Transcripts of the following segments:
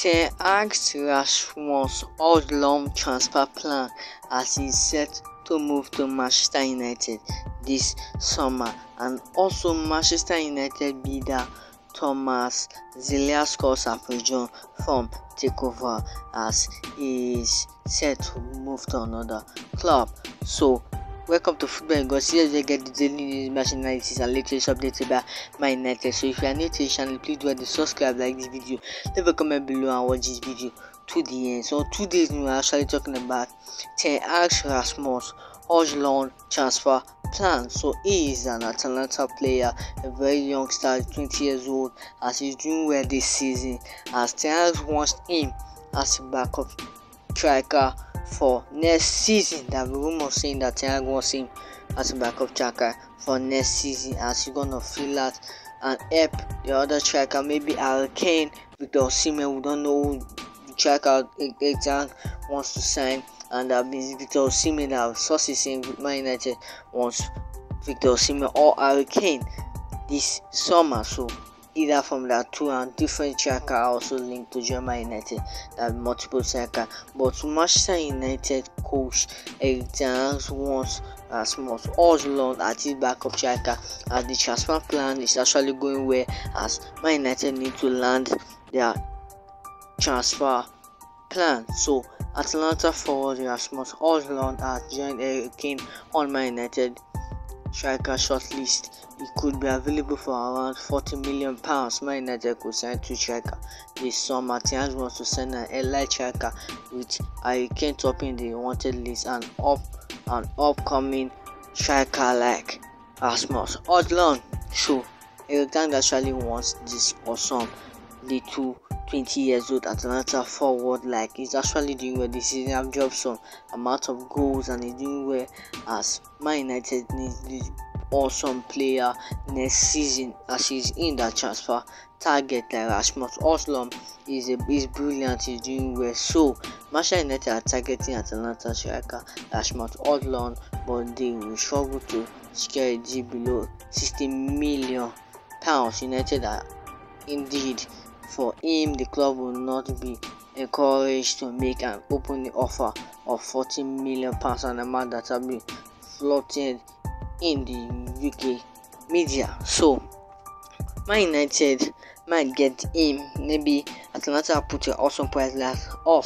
Ten Hag's Rasmus Højlund transfer plan as he is set to move to Manchester United this summer, and also Manchester United bidder Thomas Zilliacus have withdrawn from takeover as he is set to move to another club. So welcome to Football Gods. Here you get the daily news, match analysis, and latest updated by Man United. So if you are new to the channel, please do have to subscribe, like this video, leave a comment below, and watch this video to the end. So today's news, we are actually talking about Ten Hag's Rasmus Højlund transfer plan. So he is an Atalanta player, a very young star, 20 years old, as he's doing well this season, as Ten Hag wants him as a backup striker for next season. There will be rumors saying that Ten Hag wants him as a backup striker for next season, as he's gonna fill out and help the other striker, maybe Harry Kane, Victor Osimhen. We don't know who the striker Ten Hag wants to sign, and that means Victor Osimhen. That sources saying Man United wants Victor Osimhen or Harry Kane this summer. So either from that two, and different tracker are also linked to German United, that multiple tracker. But Manchester United coach Erik ten Hag wants Rasmus Højlund at his backup tracker, as the transfer plan is actually going well, as Man United need to land their transfer plan. So Atalanta forward Rasmus Højlund has joined Erik Kane on Man United striker shortlist. It could be available for around £40 million. Man United could sign two striker this summer. Ten Hag wants to send an elite striker with Harry Kane topping the wanted list, and an upcoming striker like Rasmus Højlund. So Erik ten Hag actually wants this awesome little 20 years old Atalanta forward. Like, he's actually doing well this season, have dropped some amount of goals, and he's doing well, as Man United needs this awesome player next season, as he's in that transfer target. Like Rasmus Højlund is brilliant, he's doing well. So Manchester United are targeting Atalanta striker Rasmus Højlund, but they will struggle to secure a deal below £60 million. United are indeed for him. The club will not be encouraged to make an open offer of £40 million, an amount that will be floated in the UK media. So Man United might get him. Maybe Atalanta put an awesome price last of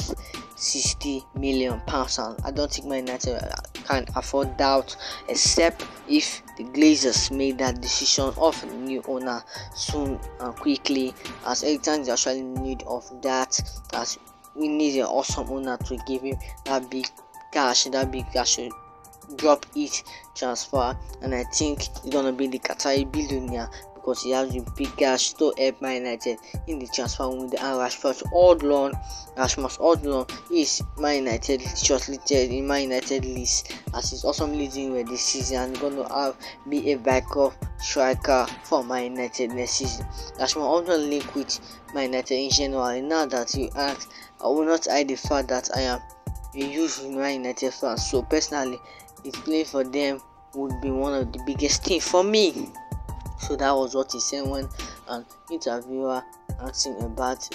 £60 million, and I don't think Man United can afford that, except if the Glazers made that decision of a new owner soon and quickly, as Erik ten Hag is actually in need of that, as we need an awesome owner to give him that big cash, drop each transfer. And I think he's gonna be the Qatari billionaire, because he has the big cash to help Man United in the transfer window. And Rasmus Højlund is Man United shortlisted in Man United list, as he's also leading with this season, and gonna be a backup striker for Man United next season. Rasmus Højlund linked with Man United in January. Now that you ask, I will not hide the fact that I am a huge Man United fan, so personally, his play for them would be one of the biggest things for me. So that was what he said when an interviewer asked him about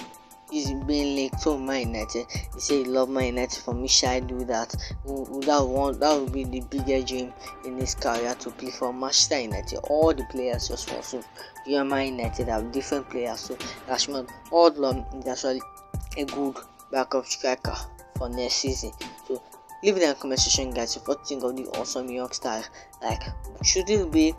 his being linked to Man United. He said he loved Man United. For me, shall I do that? That would be the biggest dream in his career, to play for Manchester United. All the players just want to join Man United, have different players. So Rasmus Højlund is actually a good backup striker for next season. So leave in the comment section, guys, what you think of the awesome youngsters. Like, should it be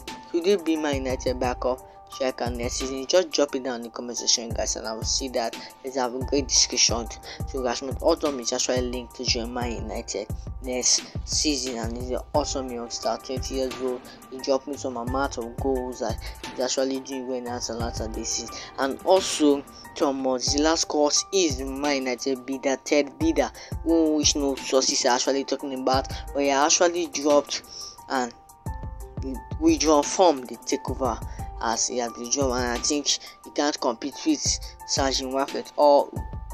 Man United backup striker next season? Just drop it down in the comment section, guys, and I will see that. Let's have a great discussion. So Rasmus Højlund is actually linked to join Man United next season, and he's an awesome youngster, 20 years old. He dropped me some amount of goals, and he's actually doing well in Atalanta this season. And also Thomas Zilliacus is Man United bidder, third bidder, which no sources are actually talking about, but he actually dropped and withdrawn from the takeover, as he had withdrawn, and I think he can't compete with Sir Jim Ratcliffe or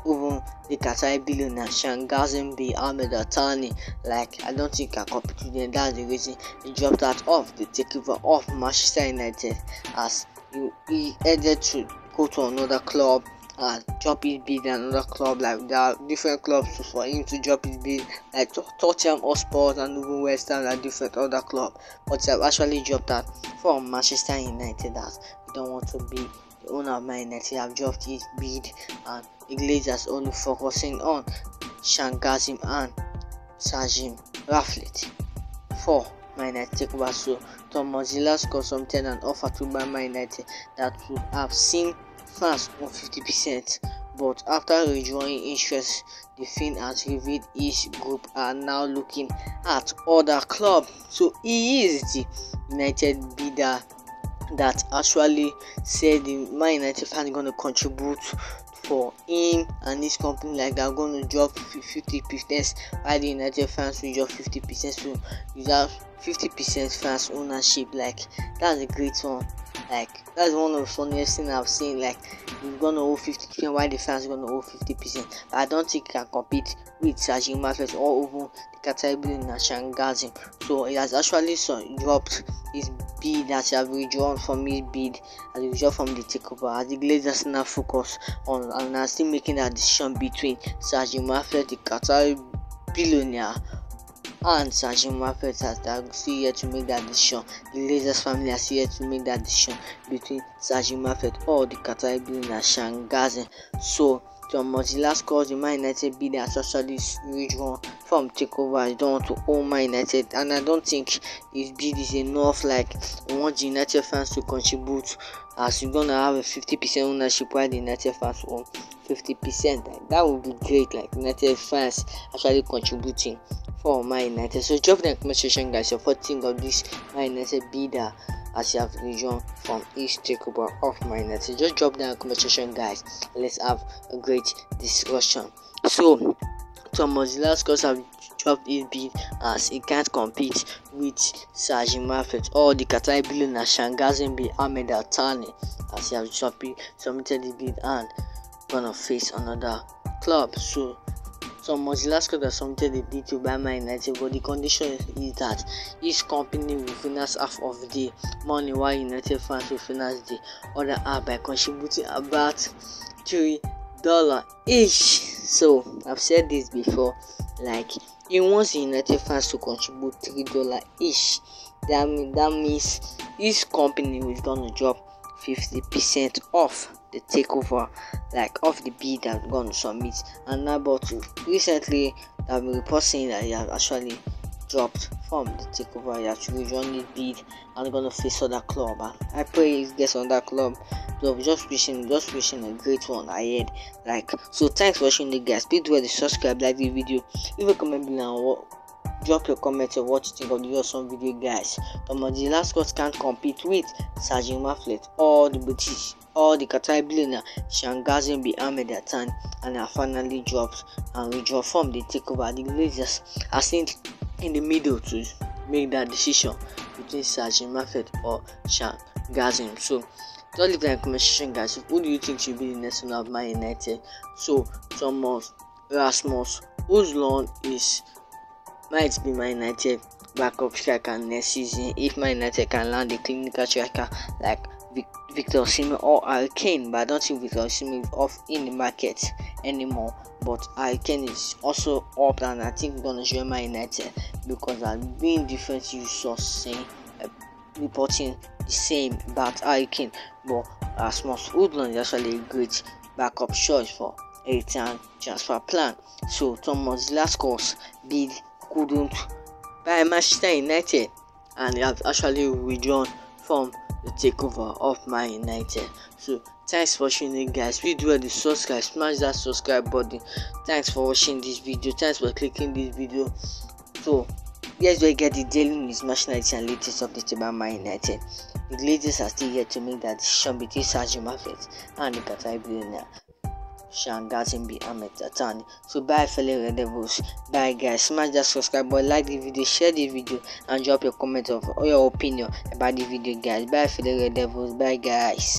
even the Qatari billionaire Sheikh Jassim bin Ahmed Al Thani. Like, I don't think I compete with them. That's the reason he dropped out of the takeover of Manchester United, as he headed to go to another club, and drop his bid in another club. Like, there are different clubs for him to drop his bid, like Tottenham Hotspur and even West Ham and different other club. But he have actually dropped that from Manchester United, that he don't want to be the owner of Man United. He have dropped his bid, and English is only focusing on Sheikh Jassim and Sir Jim Ratcliffe for Man United take over. So Thomas Zilliacus submitted an offer to buy Man United that would have seen fans on 50%, but after withdrawing interest, the Finn has revealed his group are now looking at other clubs. So he is the United bidder that actually said the Man United fans going to contribute for him and his company, like they're going to drop 50%, while the United fans will drop 50%. So you have 50% fans ownership. Like, that's a great one. Like, that's one of the funniest things I've seen. Like, you're gonna owe 50%, while the fans are gonna owe 50%. I don't think he can compete with Sir Jim Ratcliffe or even the category in Sheikh Jassim. So he has actually dropped his bid, that he has withdrawn from his bid as withdrawn from the takeover, as the Glazers now focus on and are still making that decision between Sir Jim Ratcliffe, the Qatari billionaire, and Sir Jim Ratcliffe, are still here to make that decision. The Glazers family are still here to make that decision between Sir Jim Ratcliffe or the Qatari billionaire Sheikh Jassim. So Thomas Zilliacus, the Man United bid, has actually withdrawn from takeover. I don't want to own Man United, and I don't think his bid is enough. Like, I want the United fans to contribute, as you're gonna have a 50% ownership while the United fans own 50%. Like, that would be great. Like, United fans actually contributing for Man United. So drop the comment section, guys, your first thing of this Man United bidder as you have withdrawn from each takeover of Man United. Just drop down a comment section, guys. Let's have a great discussion. So Thomas Zilliacus have dropped his bid as he can't compete with Sir Jim Ratcliffe or the Qatari billionaire Sheikh Jassim bin Ahmed Al Thani, as he have submitted his bid and gonna face another club. So Thomas Zilliacus has submitted the bid to buy Man United, but the condition is that his company will finance half of the money, while United fans will finance the other half by contributing about $3 each. So I've said this before, like, he wants the United fans to contribute $3 each. That means his company is gonna drop 50% off the takeover, like of the bid that's gonna submit. And now, but recently I've been reporting that he has actually dropped from the takeover. He has withdrawn his bid and gonna face other club. I pray he gets on that club. So just wishing a great one ahead. Like, so thanks for watching the guys. Please do it to subscribe, like the video, leave a comment below, drop your comments of what you think of the awesome video, guys. Thomas Zilliacus can't compete with Sir Jim Ratcliffe or the British or the Qatari billionaire Sheikh Jassim bin Ahmed Al Thani, and have finally dropped and withdraw from the takeover. The Glazers are seen in the middle to make that decision between Sir Jim Ratcliffe or Sheikh Jassim. So don't leave that comment section, guys. Who do you think should be the next one of Man United? So Thomas Rasmus Højlund might be Man United backup striker next season if Man United can land a clinical striker like Victor Osimhen or Harry Kane. But I don't think Victor Osimhen is off in the market anymore. But Harry Kane is also up, and I think we're gonna join Man United, because I've been different users saying reporting the same about Harry Kane. But Rasmus Højlund is actually a great backup choice for a time transfer plan. So Thomas Zilliacus bid couldn't buy Manchester United, and they have actually withdrawn from the takeover of Man United. So thanks for watching it, guys. Please do the subscribe, smash that subscribe button. Thanks for watching this video. Thanks for clicking this video. So here's where you get the daily news, match nights, and latest updates about Man United. The latest are still yet to make that decision between Sir Jim Ratcliffe and the Qatari billionaire Sheikh Jassim bin Ahmed Al Thani. So bye, fellow Red Devils. Bye, guys. Smash that subscribe button, like the video, share the video, and drop your comment of all your opinion about the video, guys. Bye, fellow Red Devils. Bye, guys.